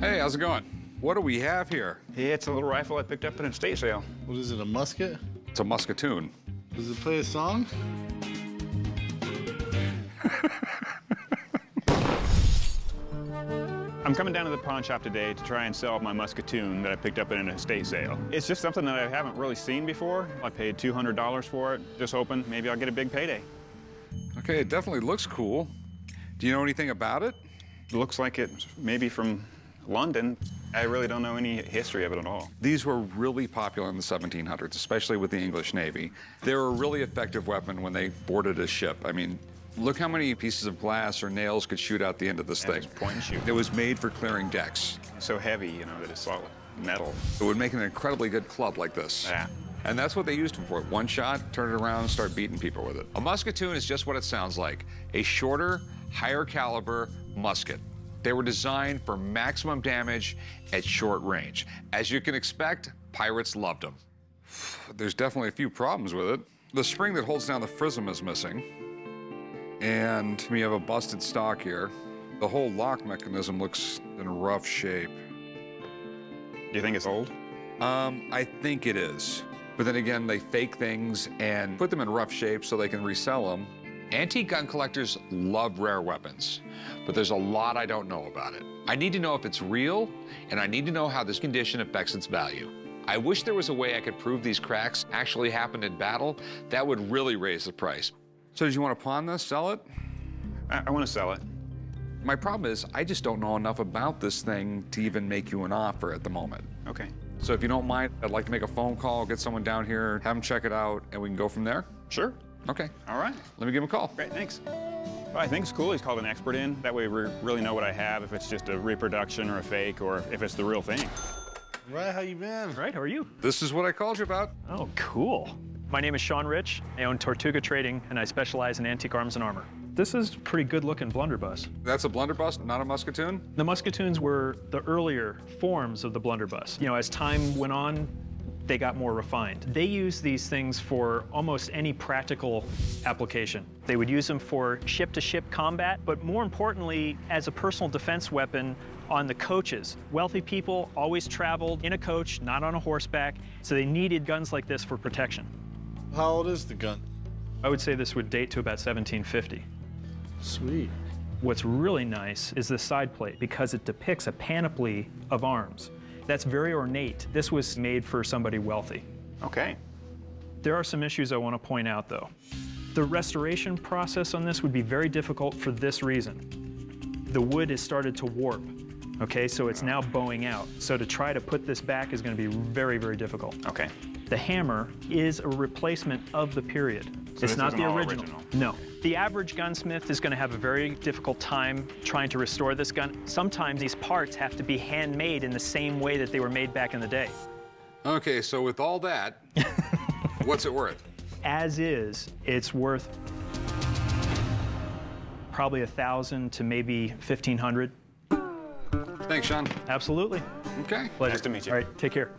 Hey, how's it going? What do we have here? Yeah, it's a little rifle I picked up at an estate sale. What is it, a musket? It's a musketoon. Does it play a song? I'm coming down to the pawn shop today to try and sell my musketoon that I picked up at an estate sale. It's just something that I haven't really seen before. I paid $200 for it, just hoping maybe I'll get a big payday. Okay, it definitely looks cool. Do you know anything about it? It looks like it maybe from London. I really don't know any history of it at all. These were really popular in the 1700s, especially with the English Navy. They were a really effective weapon when they boarded a ship. I mean, look how many pieces of glass or nails could shoot out the end of this thing. Point and shoot. It was made for clearing decks. It's so heavy, you know, that it's solid metal. It would make an incredibly good club like this. Yeah. And that's what they used them for. One shot, turn it around, start beating people with it. A musketoon is just what it sounds like, a shorter, higher caliber musket. They were designed for maximum damage at short range. As you can expect, pirates loved them. There's definitely a few problems with it. The spring that holds down the frism is missing. And we have a busted stock here. The whole lock mechanism looks in rough shape. Do you think it's old? I think it is. But then again, they fake things and put them in rough shape so they can resell them. Antique gun collectors love rare weapons, but there's a lot I don't know about it. I need to know if it's real, and I need to know how this condition affects its value. I wish there was a way I could prove these cracks actually happened in battle. That would really raise the price. So do you want to pawn this, sell it? I want to sell it. My problem is I just don't know enough about this thing to even make you an offer at the moment. Okay. So if you don't mind, I'd like to make a phone call, get someone down here, have them check it out, and we can go from there? Sure. Okay. All right. Let me give him a call. Great, thanks. Well, I think it's cool he's called an expert in. That way we really know what I have, if it's just a reproduction or a fake or if it's the real thing. Right, how you been? Right, how are you? This is what I called you about. Oh, cool. My name is Sean Rich. I own Tortuga Trading, and I specialize in antique arms and armor. This is a pretty good-looking blunderbuss. That's a blunderbuss, not a musketoon? The musketoons were the earlier forms of the blunderbuss. You know, as time went on, they got more refined. They used these things for almost any practical application. They would use them for ship-to-ship combat, but more importantly, as a personal defense weapon on the coaches. Wealthy people always traveled in a coach, not on a horseback, so they needed guns like this for protection. How old is the gun? I would say this would date to about 1750. Sweet. What's really nice is the side plate because it depicts a panoply of arms. That's very ornate. This was made for somebody wealthy. Okay. There are some issues I want to point out, though. The restoration process on this would be very difficult for this reason. The wood has started to warp, okay? So it's now bowing out. So to try to put this back is going to be very, very difficult. Okay. The hammer is a replacement of the period. So it's not the original. No. The average gunsmith is going to have a very difficult time trying to restore this gun. Sometimes these parts have to be handmade in the same way that they were made back in the day. Okay, so with all that, what's it worth? As is, it's worth probably $1,000 to maybe $1,500. Thanks, Sean. Absolutely. Okay. Pleasure. Nice to meet you. All right, take care.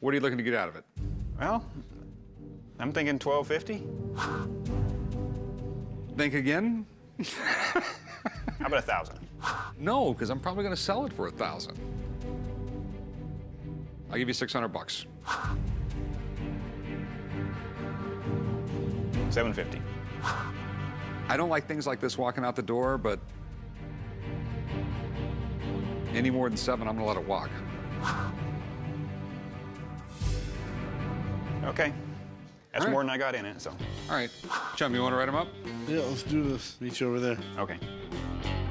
What are you looking to get out of it? Well, I'm thinking $1,250. Think again? How about $1,000? No, because I'm probably going to sell it for $1,000. I'll give you $600. $750. I don't like things like this walking out the door, but any more than $700, I'm going to let it walk. Okay. That's more than I got in it, so. All right. Chum, you want to write them up? Yeah, let's do this. Meet you over there. Okay.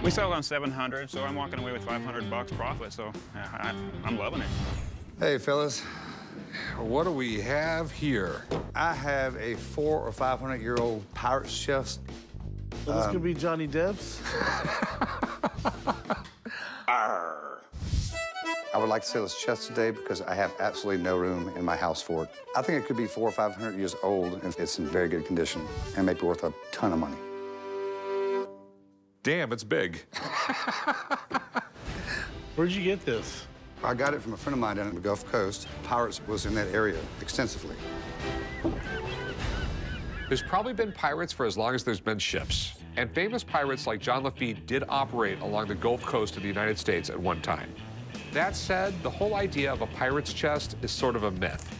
We sold on 700, so I'm walking away with $500 profit, so I'm loving it. Hey, fellas. What do we have here? I have a 400- or 500-year-old pirate's chest. Well, this could be Johnny Depp's. I would like to sell this chest today because I have absolutely no room in my house for it. I think it could be 400 or 500 years old, and it's in very good condition, and maybe worth a ton of money. Damn, it's big. Where'd you get this? I got it from a friend of mine down in the Gulf Coast. Pirates was in that area extensively. There's probably been pirates for as long as there's been ships. and famous pirates like John Lafitte did operate along the Gulf Coast of the United States at one time. That said, the whole idea of a pirate's chest is sort of a myth.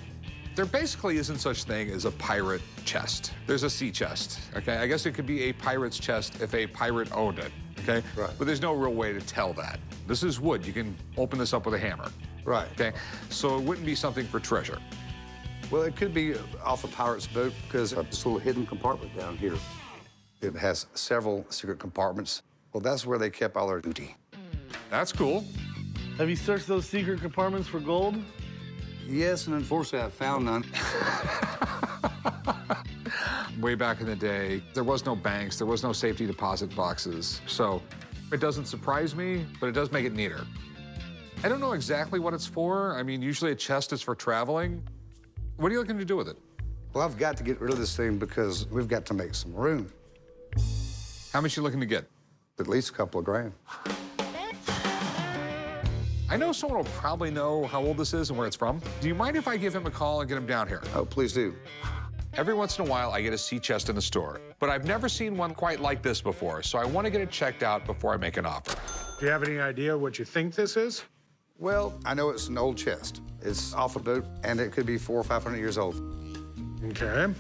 There basically isn't such thing as a pirate chest. There's a sea chest, okay? I guess it could be a pirate's chest if a pirate owned it, okay? Right. But there's no real way to tell that. This is wood. You can open this up with a hammer. Right. Okay? So it wouldn't be something for treasure. Well, it could be off a pirate's boat because of this little hidden compartment down here. It has several secret compartments. Well, that's where they kept all their booty. That's cool. Have you searched those secret compartments for gold? Yes, and unfortunately, I found none. Way back in the day, there was no banks, there was no safety deposit boxes. So it doesn't surprise me, but it does make it neater. I don't know exactly what it's for. I mean, usually a chest is for traveling. What are you looking to do with it? Well, I've got to get rid of this thing because we've got to make some room. How much are you looking to get? At least a couple of grand. I know someone will probably know how old this is and where it's from. Do you mind if I give him a call and get him down here? Oh, please do. Every once in a while, I get a sea chest in the store, but I've never seen one quite like this before, so I want to get it checked out before I make an offer. Do you have any idea what you think this is? Well, I know it's an old chest. It's off a boat, and it could be 400 or 500 years old. Okay.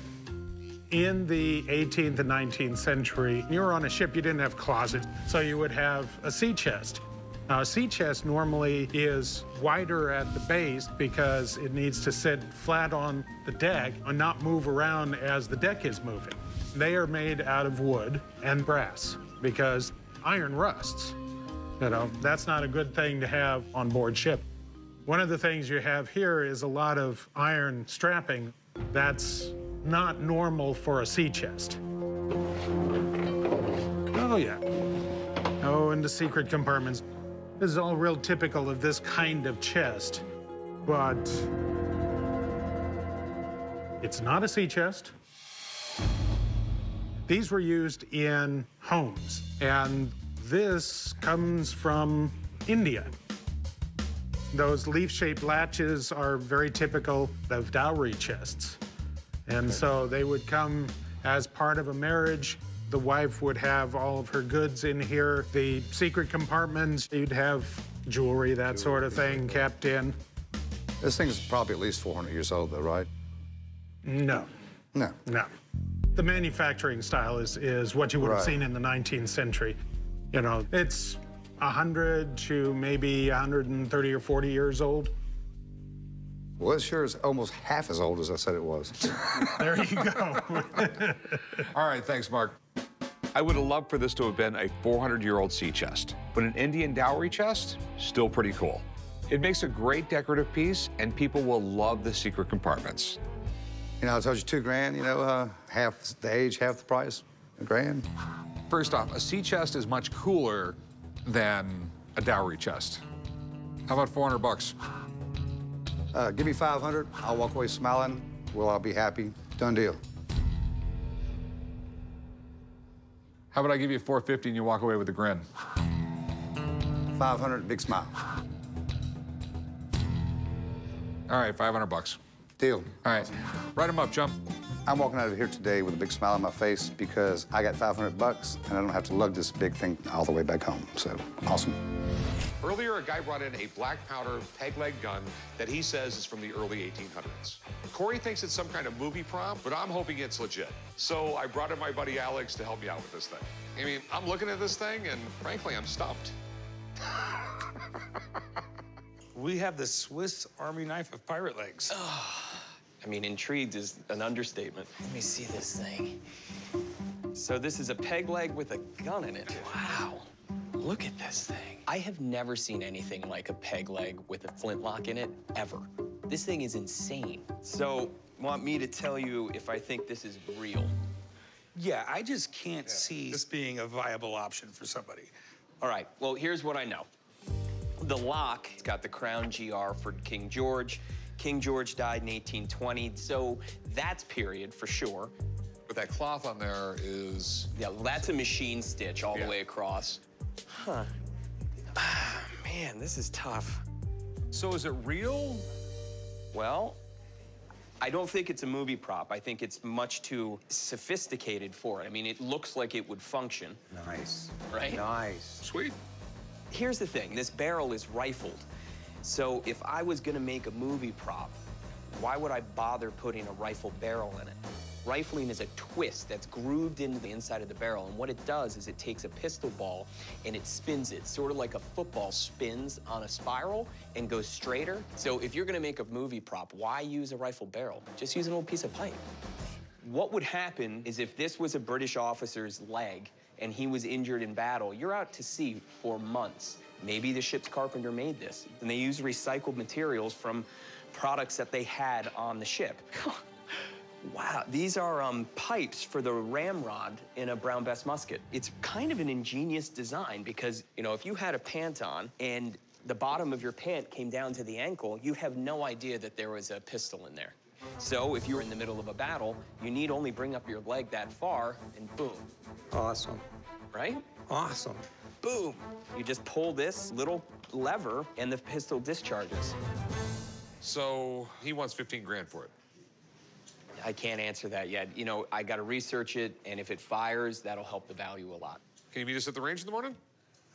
In the 18th and 19th century, you were on a ship, you didn't have closets, so you would have a sea chest. Now, a sea chest normally is wider at the base because it needs to sit flat on the deck and not move around as the deck is moving. They are made out of wood and brass because iron rusts. You know, that's not a good thing to have on board ship. One of the things you have here is a lot of iron strapping. That's not normal for a sea chest. Oh, yeah. Oh, and the secret compartments. This is all real typical of this kind of chest, but it's not a sea chest. These were used in homes, and this comes from India. Those leaf-shaped latches are very typical of dowry chests. And so they would come as part of a marriage. The wife would have all of her goods in here. The secret compartments, you'd have jewelry, that sort of thing, kept in. This thing's probably at least 400 years old, though, right? No. No. No. The manufacturing style is what you would have seen in the 19th century. You know, it's 100 to maybe 130 or 40 years old. Well, it sure is almost half as old as I said it was. There you go. All right, thanks, Mark. I would have loved for this to have been a 400-year-old sea chest, but an Indian dowry chest, still pretty cool. It makes a great decorative piece, and people will love the secret compartments. You know, I told you $2 grand, you know, half the age, half the price, $1 grand. First off, a sea chest is much cooler than a dowry chest. How about 400 bucks? Give me 500, I'll walk away smiling. Well, I'll be happy. Done deal. How about I give you 450 and you walk away with a grin? 500, big smile. All right, 500 bucks. Deal. All right, write them up, Chump. I'm walking out of here today with a big smile on my face because I got 500 bucks and I don't have to lug this big thing all the way back home, so awesome. Earlier, a guy brought in a black powder peg leg gun that he says is from the early 1800s. Corey thinks it's some kind of movie prop, but I'm hoping it's legit. So I brought in my buddy Alex to help me out with this thing. I mean, I'm looking at this thing and frankly, I'm stumped. We have the Swiss Army knife of pirate legs. I mean, intrigued is an understatement. Let me see this thing. So this is a peg leg with a gun in it. Wow. Look at this thing. I have never seen anything like a peg leg with a flintlock in it, ever. This thing is insane. So, want me to tell you if I think this is real? Yeah, I just can't see this being a viable option for somebody. All right, well, here's what I know. The lock, it's got the crown GR for King George. King George died in 1820, so that's period for sure. But that cloth on there is... Yeah, well, that's a machine stitch all the way across. Huh. Man, this is tough. So is it real? Well, I don't think it's a movie prop. I think it's much too sophisticated for it. I mean, it looks like it would function. Nice. Right? Nice. Sweet. Here's the thing. This barrel is rifled. So if I was going to make a movie prop, why would I bother putting a rifle barrel in it? Rifling is a twist that's grooved into the inside of the barrel, and what it does is it takes a pistol ball and it spins it, sort of like a football spins on a spiral and goes straighter. So if you're gonna make a movie prop, why use a rifle barrel? Just use an old piece of pipe. What would happen is if this was a British officer's leg and he was injured in battle, you're out to sea for months. Maybe the ship's carpenter made this, and they used recycled materials from products that they had on the ship. Wow, these are pipes for the ramrod in a Brown Bess musket. It's kind of an ingenious design because, you know, if you had a pant on and the bottom of your pant came down to the ankle, you have no idea that there was a pistol in there. So if you're in the middle of a battle, you need only bring up your leg that far and boom. Awesome. Right? Awesome. Boom. You just pull this little lever and the pistol discharges. So he wants 15 grand for it. I can't answer that yet. You know, I got to research it, and if it fires, that'll help the value a lot. Can you meet us at the range in the morning?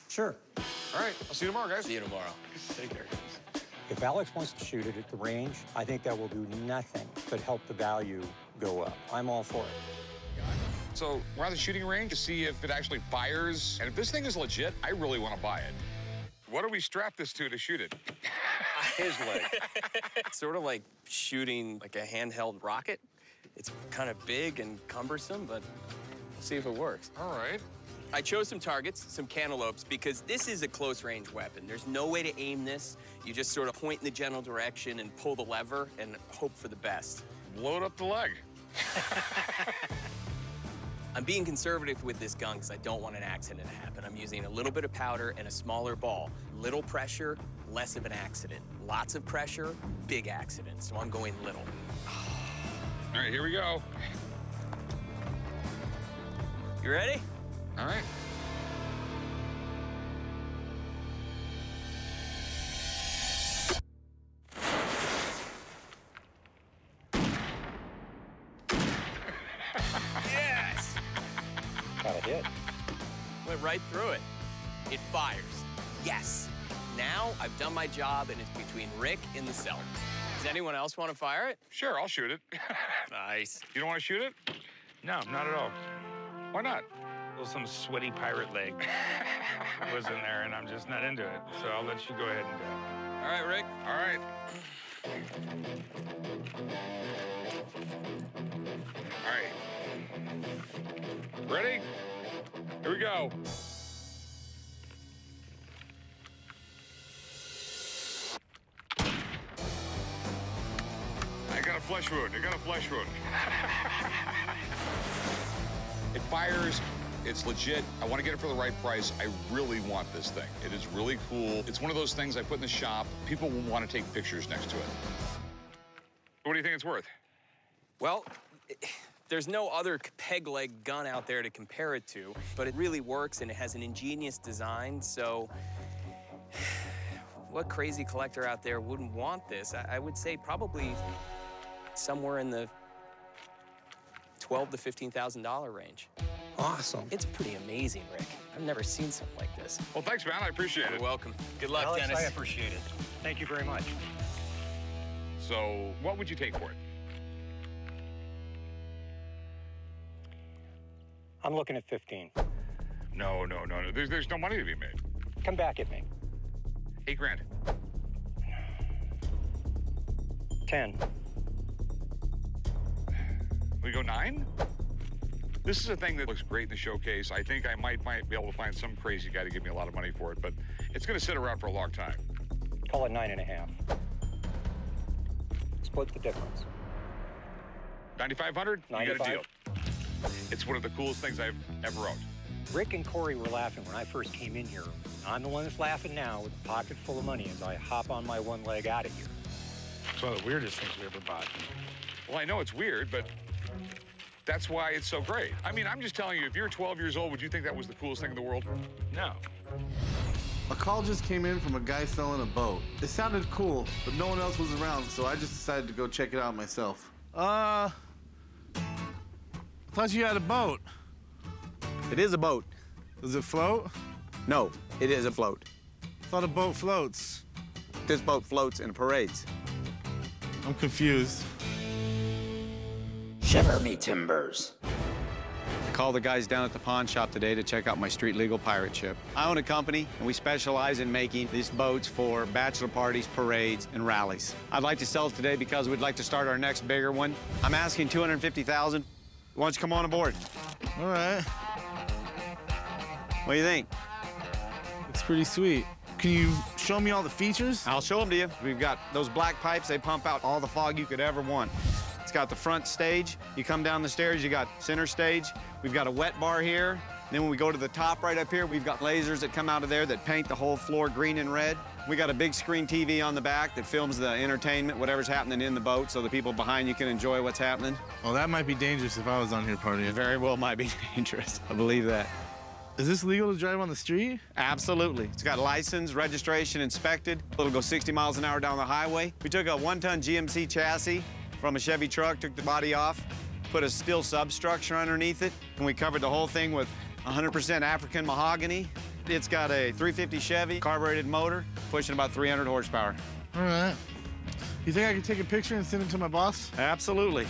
Sure. All right, I'll see you tomorrow, guys. See you tomorrow. Take care. If Alex wants to shoot it at the range, I think that will do nothing but help the value go up. I'm all for it. So we're at the shooting range to see if it actually fires, and if this thing is legit, I really want to buy it. What do we strap this to shoot it? His leg. It's sort of like shooting like a handheld rocket. It's kind of big and cumbersome, but we'll see if it works. All right. I chose some targets, some cantaloupes, because this is a close-range weapon. There's no way to aim this. You just sort of point in the general direction and pull the lever and hope for the best. Load up the leg. I'm being conservative with this gun because I don't want an accident to happen. I'm using a little bit of powder and a smaller ball. Little pressure, less of an accident. Lots of pressure, big accident. So I'm going little. All right, here we go. You ready? All right. Yes! Got a hit. Went right through it. It fires. Yes. Now I've done my job, and it's between Rick and the cell. Does anyone else want to fire it? Sure, I'll shoot it. Nice. You don't want to shoot it? No, not at all. Why not? Well, some sweaty pirate leg was in there, and I'm just not into it. So I'll let you go ahead and do it. All right, Rick. All right. All right. Ready? Here we go. Flesh wound. I got a flesh wound. It fires. It's legit. I want to get it for the right price. I really want this thing. It is really cool. It's one of those things I put in the shop. People will want to take pictures next to it. What do you think it's worth? Well, there's no other peg leg gun out there to compare it to, but it really works and it has an ingenious design, so. What crazy collector out there wouldn't want this? I would say probably somewhere in the $12,000 to $15,000 range. Awesome. It's pretty amazing, Rick. I've never seen something like this. Well, thanks, man. I appreciate it. You're welcome. Good luck, Alex, Dennis. I appreciate it. Thank you very much. So, what would you take for it? I'm looking at 15. No. There's no money to be made. Come back at me. 8 grand. 10. We go 9? This is a thing that looks great in the showcase. I think I might be able to find some crazy guy to give me a lot of money for it, but it's going to sit around for a long time. Call it 9.5. Split the difference. 9,500? You got a deal. It's one of the coolest things I've ever owned. Rick and Corey were laughing when I first came in here. I'm the one that's laughing now with a pocket full of money as I hop on my one leg out of here. It's one of the weirdest things we ever bought. Well, I know it's weird, but that's why it's so great. I mean, I'm just telling you, if you're 12 years old, would you think that was the coolest thing in the world? No. A call just came in from a guy selling a boat. It sounded cool, but no one else was around, so I just decided to go check it out myself. I thought you had a boat. It is a boat. Does it float? No, it is a float. I thought a boat floats. This boat floats in parades. I'm confused. Shiver me timbers. I called the guys down at the pawn shop today to check out my street legal pirate ship. I own a company, and we specialize in making these boats for bachelor parties, parades, and rallies. I'd like to sell it today because we'd like to start our next bigger one. I'm asking $250,000. Why don't you come on aboard? All right. What do you think? It's pretty sweet. Can you show me all the features? I'll show them to you. We've got those black pipes. They pump out all the fog you could ever want. It's got the front stage. You come down the stairs, you got center stage. We've got a wet bar here. Then when we go to the top right up here, we've got lasers that come out of there that paint the whole floor green and red. We got a big screen TV on the back that films the entertainment, whatever's happening in the boat, so the people behind you can enjoy what's happening. Well, that might be dangerous if I was on here partying. It very well might be dangerous. I believe that. Is this legal to drive on the street? Absolutely. It's got license, registration, inspected. It'll go 60 miles an hour down the highway. We took a 1-ton GMC chassis from a Chevy truck, took the body off, put a steel substructure underneath it, and we covered the whole thing with 100% African mahogany. It's got a 350 Chevy carbureted motor, pushing about 300 horsepower. All right. You think I could take a picture and send it to my boss? Absolutely.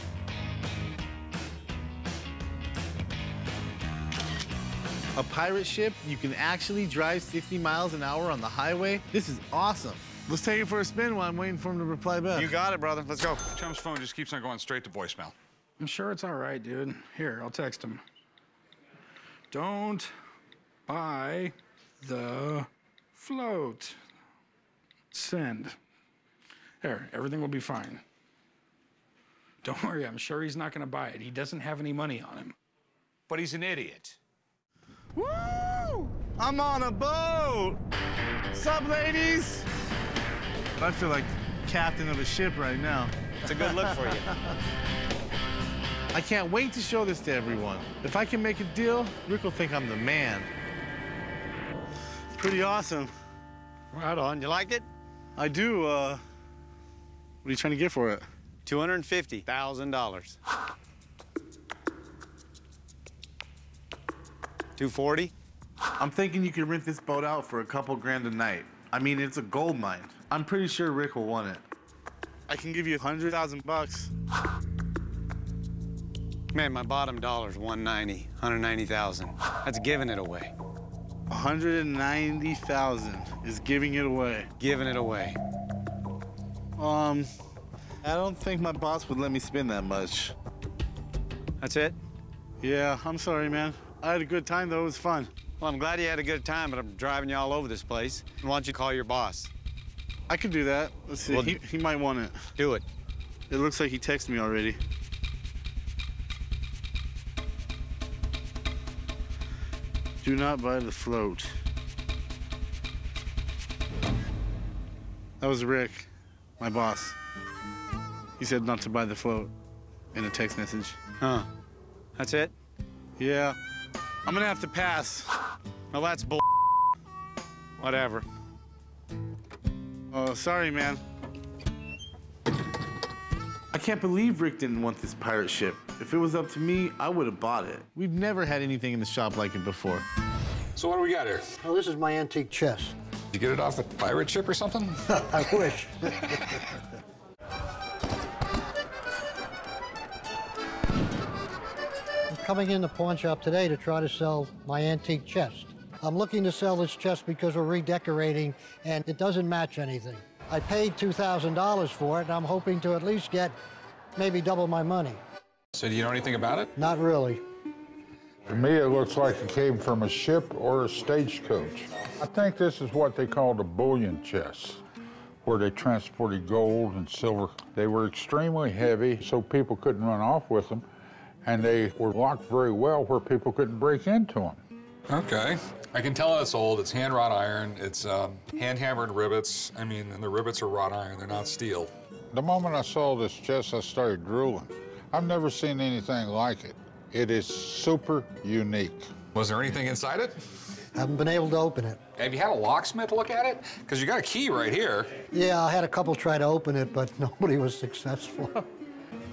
A pirate ship, you can actually drive 60 miles an hour on the highway. This is awesome. Let's take it for a spin while I'm waiting for him to reply back. You got it, brother. Let's go. Chum's phone just keeps on going straight to voicemail. I'm sure it's all right, dude. Here, I'll text him. Don't buy the float. Send. There, everything will be fine. Don't worry, I'm sure he's not going to buy it. He doesn't have any money on him. But he's an idiot. Woo! I'm on a boat! Sup, ladies? I feel like captain of a ship right now. It's a good look for you. I can't wait to show this to everyone. If I can make a deal, Rick will think I'm the man. Pretty awesome. Right on. You like it? I do. What are you trying to get for it? $250,000. 240? I'm thinking you could rent this boat out for a couple grand a night. I mean, it's a gold mine. I'm pretty sure Rick will want it. I can give you 100,000 bucks. Man, my bottom dollar's 190,000. That's giving it away. 190,000 is giving it away. Giving it away. I don't think my boss would let me spend that much. That's it? Yeah, I'm sorry, man. I had a good time, though. It was fun. Well, I'm glad you had a good time, but I'm driving you all over this place. Why don't you call your boss? I could do that. Let's see. Well, he might want it. Do it. It looks like he texted me already. Do not buy the float. That was Rick, my boss. He said not to buy the float in a text message. Huh. That's it? Yeah. I'm gonna have to pass. Now that's bull. Whatever. Oh, sorry, man. I can't believe Rick didn't want this pirate ship. If it was up to me, I would have bought it. We've never had anything in the shop like it before. So what do we got here? Oh, this is my antique chest. Did you get it off the pirate ship or something? I wish. Coming in the pawn shop today to try to sell my antique chest. I'm looking to sell this chest because we're redecorating and it doesn't match anything. I paid $2,000 for it and I'm hoping to at least get maybe double my money. So do you know anything about it? Not really. To me, it looks like it came from a ship or a stagecoach. I think this is what they called a bullion chest, where they transported gold and silver. They were extremely heavy, so people couldn't run off with them. And they were locked very well where people couldn't break into them. Okay. I can tell it's old. It's hand wrought iron. It's hand-hammered rivets. I mean, and the rivets are wrought iron. They're not steel. The moment I saw this chest, I started drooling. I've never seen anything like it. It is super unique. Was there anything inside it? I haven't been able to open it. Have you had a locksmith look at it? Because you got a key right here. Yeah, I had a couple try to open it, but nobody was successful.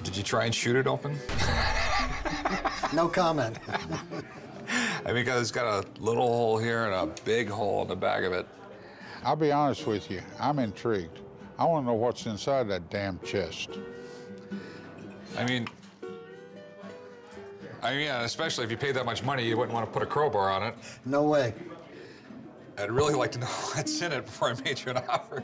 Did you try and shoot it open? No comment. Because it's got a little hole here and a big hole in the back of it. I'll be honest with you, I'm intrigued. I want to know what's inside that damn chest. Yeah, especially if you paid that much money, you wouldn't want to put a crowbar on it. No way. I'd really like to know what's in it before I made you an offer.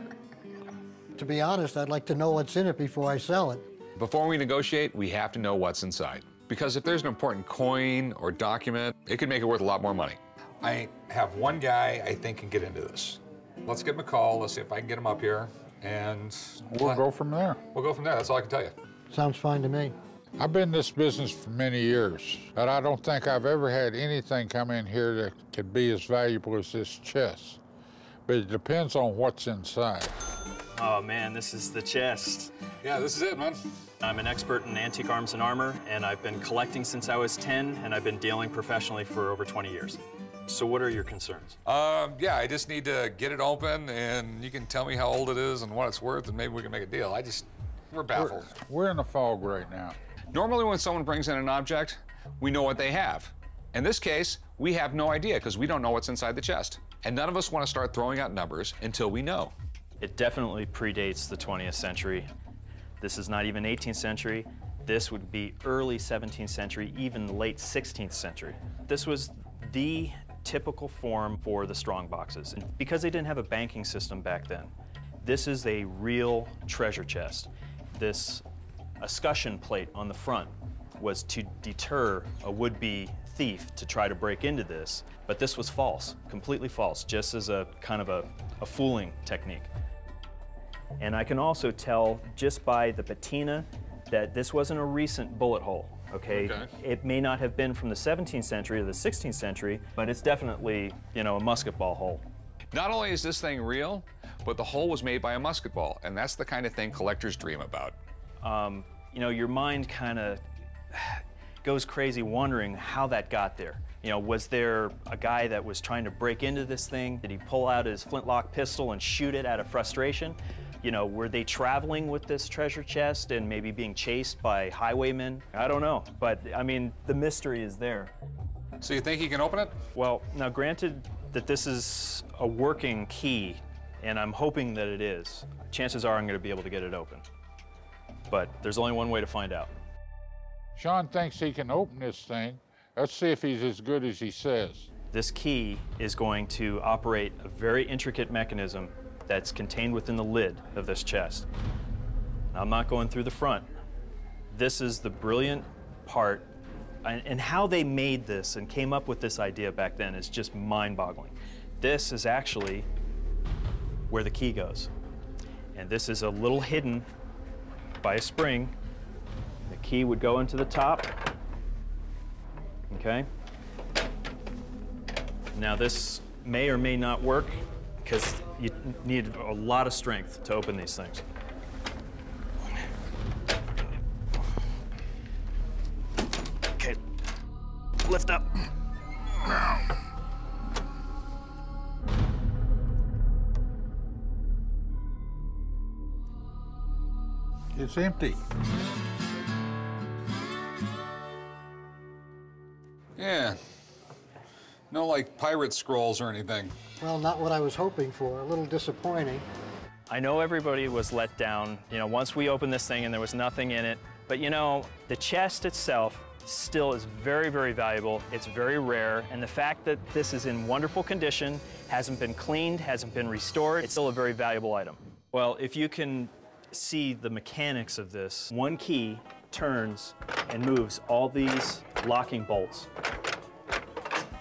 To be honest, I'd like to know what's in it before I sell it. Before we negotiate, we have to know what's inside. Because if there's an important coin or document, it could make it worth a lot more money. I have one guy I think can get into this. Let's give him a call. Let's see if I can get him up here. And we'll go from there. We'll go from there. That's all I can tell you. Sounds fine to me. I've been in this business for many years, but I don't think I've ever had anything come in here that could be as valuable as this chest. But it depends on what's inside. Oh man, this is the chest. Yeah, this is it, man. I'm an expert in antique arms and armor, and I've been collecting since I was 10, and I've been dealing professionally for over 20 years. So what are your concerns? Yeah, I just need to get it open, and you can tell me how old it is and what it's worth, and maybe we can make a deal. We're baffled. We're in a fog right now. Normally when someone brings in an object, we know what they have. In this case, we have no idea because we don't know what's inside the chest. And none of us want to start throwing out numbers until we know. It definitely predates the 20th century. This is not even 18th century. This would be early 17th century, even late 16th century. This was the typical form for the strong boxes. And because they didn't have a banking system back then, this is a real treasure chest. This escutcheon plate on the front was to deter a would-be thief to try to break into this, but this was false, completely false, just as a kind of a fooling technique. And I can also tell just by the patina that this wasn't a recent bullet hole, okay? It may not have been from the 17th century or the 16th century, but it's definitely, you know, a musket ball hole. Not only is this thing real, but the hole was made by a musket ball, and that's the kind of thing collectors dream about. You know, your mind kind of goes crazy wondering how that got there. You know, was there a guy that was trying to break into this thing? Did he pull out his flintlock pistol and shoot it out of frustration? You know, were they traveling with this treasure chest and maybe being chased by highwaymen? I don't know, but I mean, the mystery is there. So you think he can open it? Well, now granted that this is a working key, and I'm hoping that it is. Chances are I'm going to be able to get it open. But there's only one way to find out. Sean thinks he can open this thing. Let's see if he's as good as he says. This key is going to operate a very intricate mechanism that's contained within the lid of this chest. I'm not going through the front. This is the brilliant part. And how they made this and came up with this idea back then is just mind-boggling. This is actually where the key goes. And this is a little hidden by a spring. The key would go into the top, okay? Now this may or may not work because you need a lot of strength to open these things. Okay, lift up. It's empty. Yeah. No, like pirate scrolls or anything. Well, not what I was hoping for. A little disappointing. I know everybody was let down, you know, once we opened this thing and there was nothing in it. But, you know, the chest itself still is very, very valuable. It's very rare. And the fact that this is in wonderful condition, hasn't been cleaned, hasn't been restored, it's still a very valuable item. Well, if you can see the mechanics of this. One key turns and moves all these locking bolts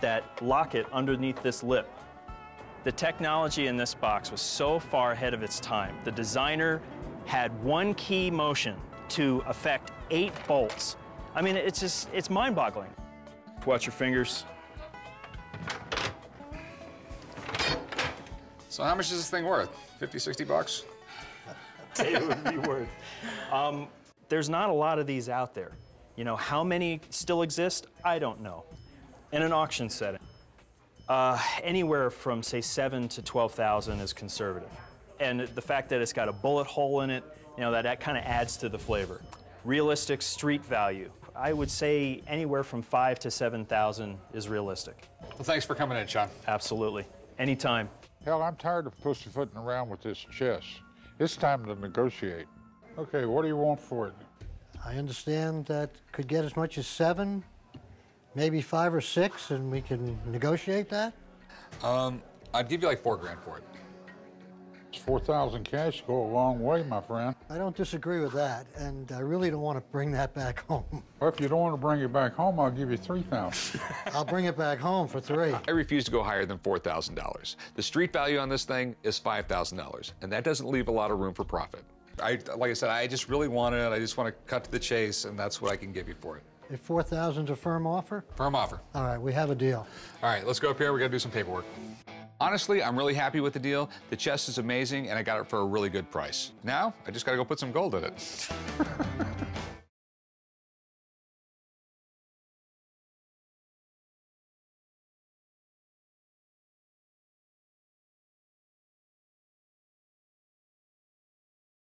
that lock it underneath this lip. The technology in this box was so far ahead of its time. The designer had one key motion to affect 8 bolts. I mean, it's just, it's mind-boggling. Watch your fingers. So how much is this thing worth? 50, 60 bucks? It would be worth. There's not a lot of these out there. You know, how many still exist? I don't know. In an auction setting, anywhere from say 7,000 to 12,000 is conservative. And the fact that it's got a bullet hole in it, you know, that kind of adds to the flavor. realistic street value. I would say anywhere from 5,000 to 7,000 is realistic. Well, thanks for coming in, Sean. Absolutely. Anytime. Hell, I'm tired of pussyfooting around with this chess. It's time to negotiate. Okay, what do you want for it? I understand that could get as much as 7, maybe 5 or 6, and we can negotiate that? I'd give you like $4 grand for it. 4,000 cash go a long way, my friend. I don't disagree with that, and I really don't want to bring that back home. Well, if you don't want to bring it back home, I'll give you 3,000. I'll bring it back home for 3. I refuse to go higher than $4,000. The street value on this thing is $5,000, and that doesn't leave a lot of room for profit. Like I said, I just really want it. I just want to cut to the chase, and that's what I can give you for it. If 4,000's a firm offer? Firm offer. All right, we have a deal. All right, let's go up here. We got to do some paperwork. Honestly, I'm really happy with the deal. The chest is amazing, and I got it for a really good price. Now, I just got to go put some gold in it.